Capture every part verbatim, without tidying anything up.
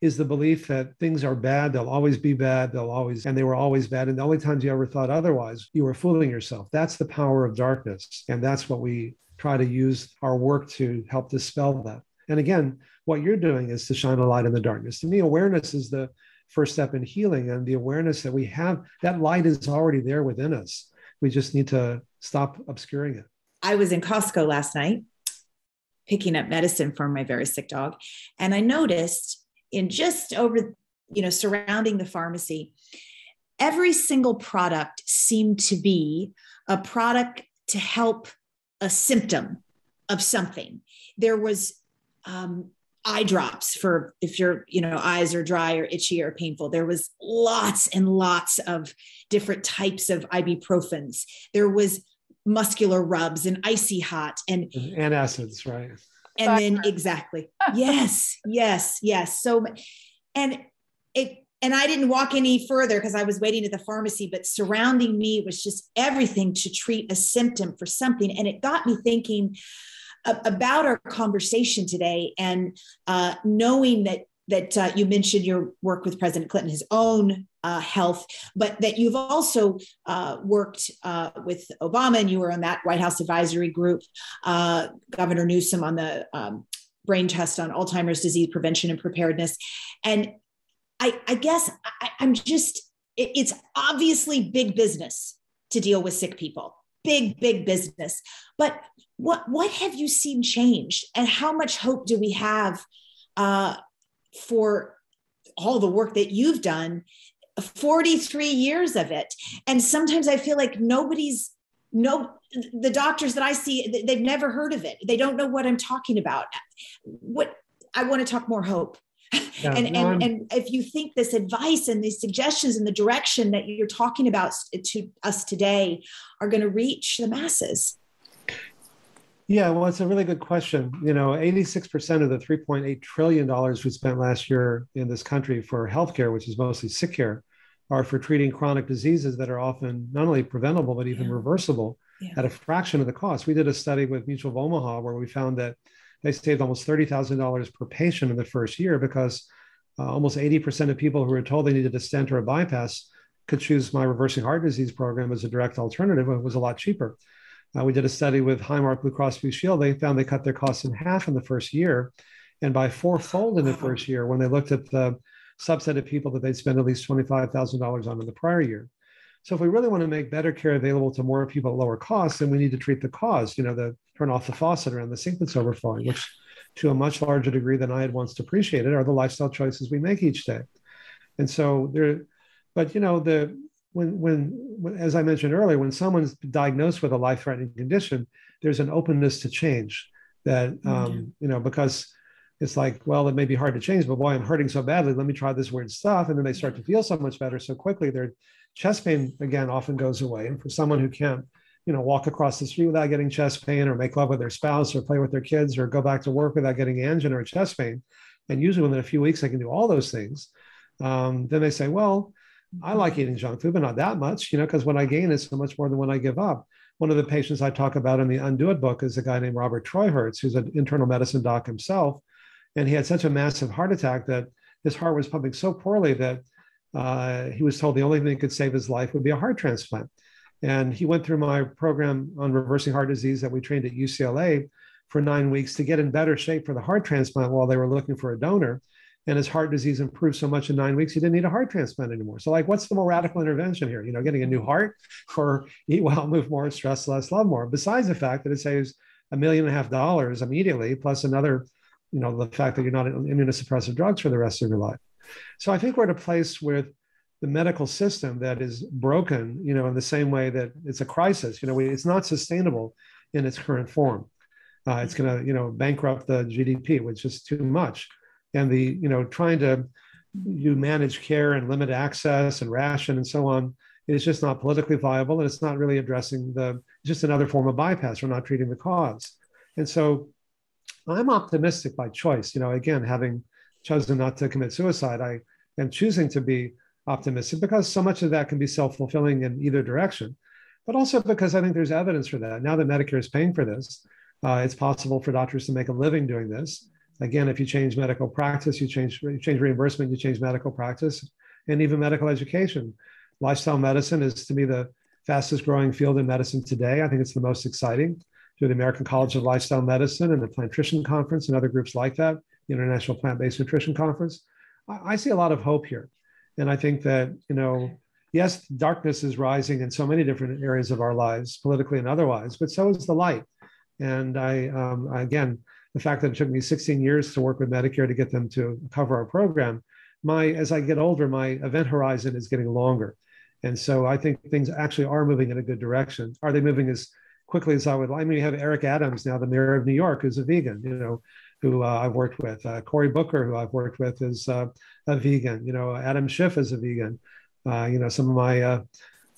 is the belief that things are bad, they'll always be bad, they'll always, and they were always bad. And the only times you ever thought otherwise, you were fooling yourself. That's the power of darkness. And that's what we try to use our work to help dispel that. And again, what you're doing is to shine a light in the darkness. To me, awareness is the first step in healing, and the awareness that we have, that light is already there within us. We just need to stop obscuring it. I was in Costco last night picking up medicine for my very sick dog. And I noticed in just over, you know, surrounding the pharmacy, every single product seemed to be a product to help a symptom of something. There was um, eye drops for if your, you know, eyes are dry or itchy or painful. There was lots and lots of different types of ibuprofens. There was muscular rubs and icy hot and antacids, right? And then exactly. Yes, yes, yes. So, and it, and I didn't walk any further because I was waiting at the pharmacy, but surrounding me was just everything to treat a symptom for something. And it got me thinking about our conversation today, and uh, knowing that that uh, you mentioned your work with President Clinton, his own uh, health, but that you've also uh, worked uh, with Obama, and you were on that White House advisory group, uh, Governor Newsom on the um, brain trust on Alzheimer's disease prevention and preparedness. And I, I guess I, I'm just, it, it's obviously big business to deal with sick people, big, big business. But what, what have you seen change, and how much hope do we have uh, for all the work that you've done, forty-three years of it? And sometimes I feel like nobody's, no, the doctors that I see, they've never heard of it. They don't know what I'm talking about. What I want to talk more hope. Yeah, and, no, and, and if you think this advice and these suggestions and the direction that you're talking about to us today are going to reach the masses. Yeah, well, it's a really good question. You know, eighty-six percent of the three point eight trillion dollars we spent last year in this country for healthcare, which is mostly sick care, are for treating chronic diseases that are often not only preventable, but even yeah. reversible yeah. at a fraction of the cost. We did a study with Mutual of Omaha where we found that they saved almost thirty thousand dollars per patient in the first year, because uh, almost eighty percent of people who were told they needed a stent or a bypass could choose my reversing heart disease program as a direct alternative. It was a lot cheaper. Uh, we did a study with Highmark Blue Cross Blue Shield. They found they cut their costs in half in the first year, and by fourfold in the first year when they looked at the subset of people that they'd spend at least twenty-five thousand dollars on in the prior year. So if we really want to make better care available to more people at lower costs, then we need to treat the cause, you know, the turn off the faucet around the sink that's overflowing, which to a much larger degree than I had once depreciated are the lifestyle choices we make each day. And so there, but you know, the, When, when, as I mentioned earlier, when someone's diagnosed with a life-threatening condition, there's an openness to change that, um, mm-hmm. you know, because it's like, well, it may be hard to change, but boy, I'm hurting so badly. Let me try this weird stuff. And then they start to feel so much better so quickly. Their chest pain, again, often goes away. And for someone who can't, you know, walk across the street without getting chest pain, or make love with their spouse, or play with their kids, or go back to work without getting angina or chest pain, and usually within a few weeks, they can do all those things. Um, then they say, well, I like eating junk food, but not that much, you know, because what I gain is so much more than what I give up. One of the patients I talk about in the Undo It book is a guy named Robert Troy Hertz, who's an internal medicine doc himself. And he had such a massive heart attack that his heart was pumping so poorly that uh, he was told the only thing that could save his life would be a heart transplant. And he went through my program on reversing heart disease that we trained at U C L A for nine weeks to get in better shape for the heart transplant while they were looking for a donor. And his heart disease improved so much in nine weeks, he didn't need a heart transplant anymore. So like, what's the more radical intervention here? You know, getting a new heart, or eat well, move more, stress less, love more, besides the fact that it saves a million and a half dollars immediately, plus another, you know, the fact that you're not on immunosuppressive drugs for the rest of your life. So I think we're at a place with the medical system that is broken, you know, in the same way that it's a crisis. You know, we, it's not sustainable in its current form. Uh, it's going to, you know, bankrupt the G D P, which is too much. And the, you know, trying to you manage care and limit access and ration and so on, it's just not politically viable. And it's not really addressing the, just another form of bypass. We're not treating the cause. And so I'm optimistic by choice. You know, again, having chosen not to commit suicide, I am choosing to be optimistic because so much of that can be self-fulfilling in either direction, but also because I think there's evidence for that. Now that Medicare is paying for this, uh, it's possible for doctors to make a living doing this. Again, if you change medical practice, you change, you change reimbursement, you change medical practice, and even medical education. Lifestyle medicine is, to me, the fastest growing field in medicine today. I think it's the most exciting. Through the American College of Lifestyle Medicine and the Plantrician Conference and other groups like that, the International Plant-Based Nutrition Conference, I, I see a lot of hope here. And I think that, you know, yes, darkness is rising in so many different areas of our lives, politically and otherwise, but so is the light. And I, um, again, the fact that it took me sixteen years to work with Medicare to get them to cover our program, my, as I get older, my event horizon is getting longer. And so I think things actually are moving in a good direction. Are they moving as quickly as I would like? I mean, you have Eric Adams now, the mayor of New York, who's a vegan, you know, who uh, I've worked with. Uh, Cory Booker, who I've worked with, is uh, a vegan. You know, Adam Schiff is a vegan. Uh, you know, some of my uh,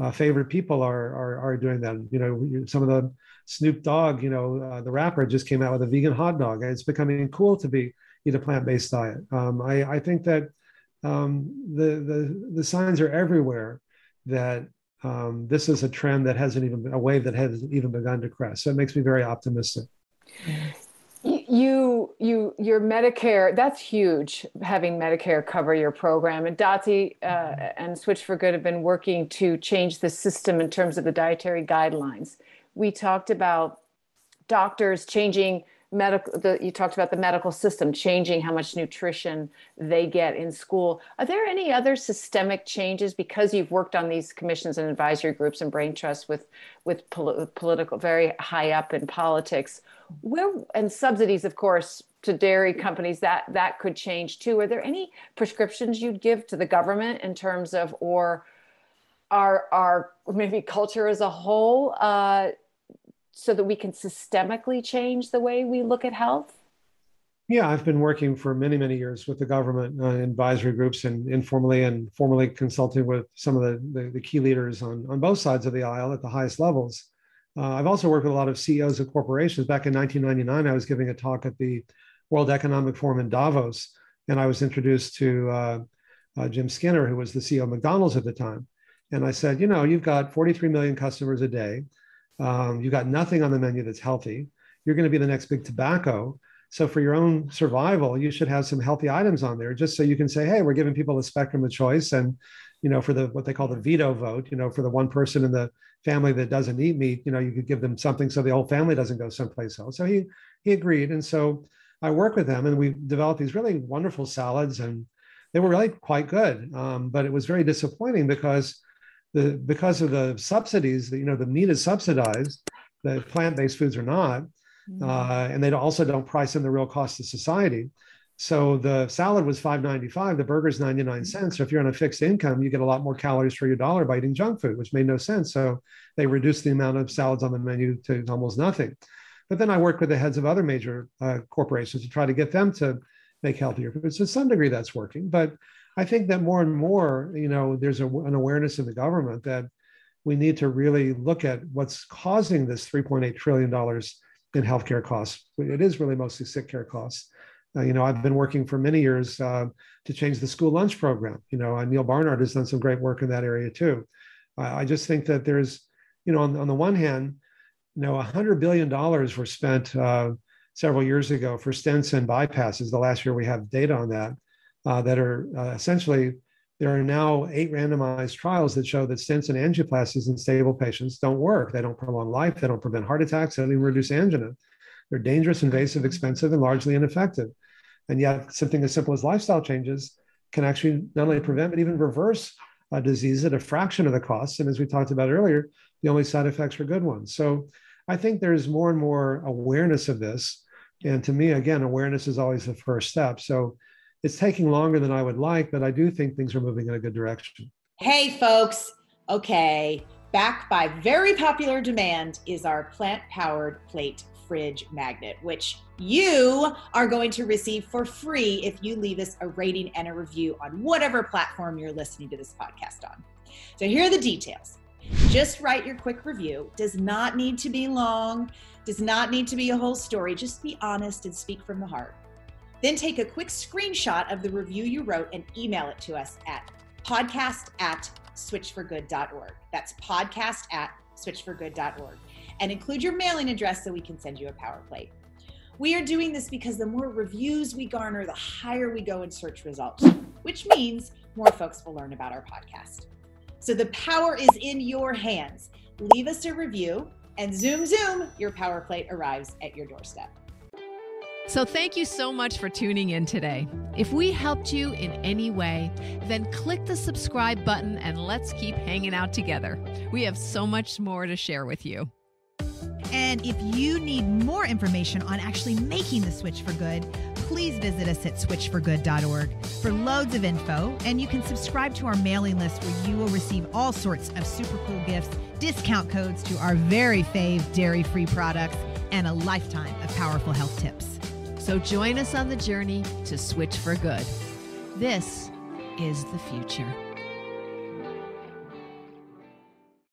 uh, favorite people are, are, are doing that. You know, some of the Snoop Dogg, you know, uh, the rapper, just came out with a vegan hot dog. It's becoming cool to be eat a plant-based diet. Um, I, I think that um, the, the, the signs are everywhere that um, this is a trend that hasn't even been, a wave that hasn't even begun to crest. So it makes me very optimistic. You, you, your Medicare, that's huge, having Medicare cover your program. And Dottie uh, and Switch for Good have been working to change the system in terms of the dietary guidelines. We talked about doctors changing medical, the, you talked about the medical system, changing how much nutrition they get in school. Are there any other systemic changes, because you've worked on these commissions and advisory groups and brain trusts with, with pol political, very high up in politics, where, and subsidies, of course, to dairy companies, that, that could change too. Are there any prescriptions you'd give to the government in terms of, or our, our maybe culture as a whole, uh, so that we can systemically change the way we look at health? Yeah, I've been working for many, many years with the government uh, advisory groups and informally and formally consulting with some of the, the, the key leaders on, on both sides of the aisle at the highest levels. Uh, I've also worked with a lot of C E Os of corporations. Back in nineteen ninety-nine, I was giving a talk at the World Economic Forum in Davos, and I was introduced to uh, uh, Jim Skinner, who was the C E O of McDonald's at the time. And I said, you know, you've got forty-three million customers a day. Um, you got nothing on the menu that's healthy. You're going to be the next big tobacco. So for your own survival, you should have some healthy items on there, just so you can say, hey, we're giving people a spectrum of choice. And, you know, for the, what they call the veto vote, you know, for the one person in the family that doesn't eat meat, you know, you could give them something so the whole family doesn't go someplace else. So he, he agreed. And so I worked with them and we developed these really wonderful salads, and they were really quite good. Um, but it was very disappointing because The, because of the subsidies, you know, the meat is subsidized, the plant-based foods are not, uh, and they also don't price in the real cost of society. So the salad was five ninety-five, the burger's ninety-nine cents. So if you're on a fixed income, you get a lot more calories for your dollar by eating junk food, which made no sense. So they reduced the amount of salads on the menu to almost nothing. But then I worked with the heads of other major uh, corporations to try to get them to make healthier food. So to some degree that's working, but I think that more and more, you know, there's a, an awareness in the government that we need to really look at what's causing this three point eight trillion dollars in healthcare costs. It is really mostly sick care costs. Uh, you know, I've been working for many years uh, to change the school lunch program. You know, uh, Neil Barnard has done some great work in that area too. Uh, I just think that there's, you know, on, on the one hand, you know, one hundred billion dollars were spent uh, several years ago for stents and bypasses. The last year we have data on that. Uh, that are uh, essentially, there are now eight randomized trials that show that stents and angioplasties in stable patients don't work. They don't prolong life. They don't prevent heart attacks. They don't even reduce angina. They're dangerous, invasive, expensive, and largely ineffective. And yet something as simple as lifestyle changes can actually not only prevent, but even reverse uh, disease at a fraction of the cost. And as we talked about earlier, the only side effects are good ones. So I think there's more and more awareness of this. And to me, again, awareness is always the first step. So it's taking longer than I would like, but I do think things are moving in a good direction. Hey, folks. Okay. Backed by very popular demand is our plant-powered plate fridge magnet, which you are going to receive for free if you leave us a rating and a review on whatever platform you're listening to this podcast on. So here are the details. Just write your quick review. Does not need to be long. Does not need to be a whole story. Just be honest and speak from the heart. Then take a quick screenshot of the review you wrote and email it to us at podcast at switch for good dot org. That's podcast at switch for good dot org. And include your mailing address so we can send you a power plate. We are doing this because the more reviews we garner, the higher we go in search results, which means more folks will learn about our podcast. So the power is in your hands. Leave us a review and zoom, zoom, your power plate arrives at your doorstep. So thank you so much for tuning in today. If we helped you in any way, then click the subscribe button and let's keep hanging out together. We have so much more to share with you. And if you need more information on actually making the Switch for Good, please visit us at switch for good dot org for loads of info. And you can subscribe to our mailing list where you will receive all sorts of super cool gifts, discount codes to our very fave dairy-free products, and a lifetime of powerful health tips. So join us on the journey to Switch for Good. This is the future.